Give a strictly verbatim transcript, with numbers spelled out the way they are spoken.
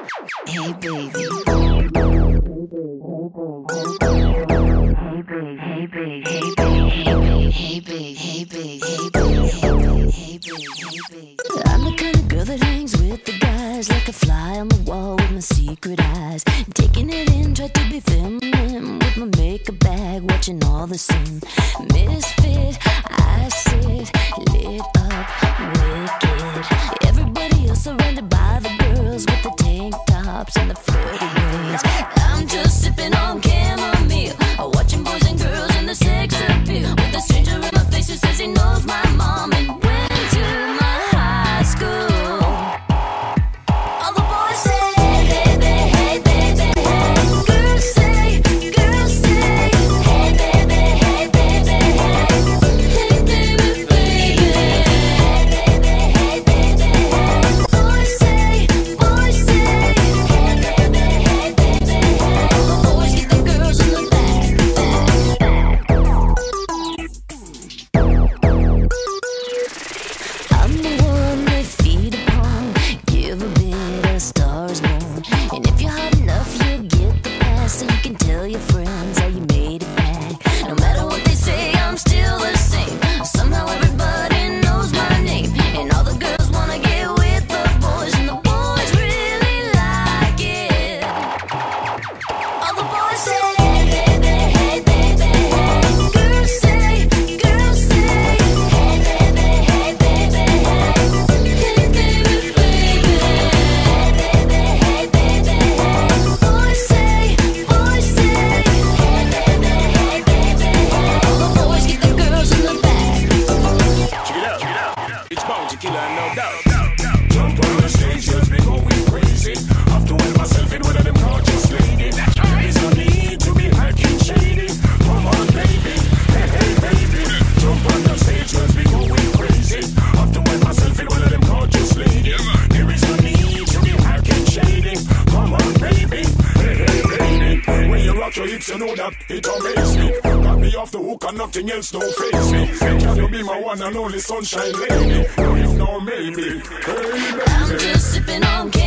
Hey baby, hey baby, hey baby, hey baby, hey baby, hey baby, hey baby, hey baby, hey baby. I'm the kind of girl that hangs with the guys like a fly on the wall with my secret eyes, taking it in, try to be feminine with my makeup bag, watching all the scene. Misfit, I sit lit up, wicked. Everybody else surrounded by the girls with the tank tops and the flirty ways. I'm just sipping on chamomile, watching boys and girls in the sex appeal, with a stranger in my face who says he knows my mom and went to my high school. All the boys say, hey baby, hey baby, hey. Girls say, girls say, hey baby, hey baby, hey. Hey baby, baby, hey baby, hey baby, hey. Boys say, boys say, hey baby, hey baby, hey. All the boys get the girls in the back. I'm the one they feed upon, give a bit of stars born. And if you're hot enough, you'll get the pass, so you can tell your friends how you made it back. No matter what they say, I'm still the same. Somehow everybody knows my name, and all the girls wanna get with the boys, and the boys really like it. All the boys say, hey baby, hey baby, hey. Girls say, girls say, hey baby, hey baby, hey. Hey baby, baby, hey baby, hey baby, hey. Boys say, boys say, hey baby, hey baby, hey. All the boys get the girls in the back. Check it out, check it out. It's Bounty Killer, no doubt. Jump on the stage, just make all we crazy. I'm doing myself in one of them gorgeous ladies. There is no need to be hacking shady. Come on, baby, hey, hey, baby. Jump on the stage, just make all we crazy. I'm doing myself in one of them gorgeous ladies. There is no need to be hacking shady. Come on, baby, hey, hey, baby. When you rock your hips, you know that it amazes me. Got me off the hook and nothing else don't face me. Can you be my one and only sunshine lady? No, if no, maybe. Hey, baby. I'm just sipping on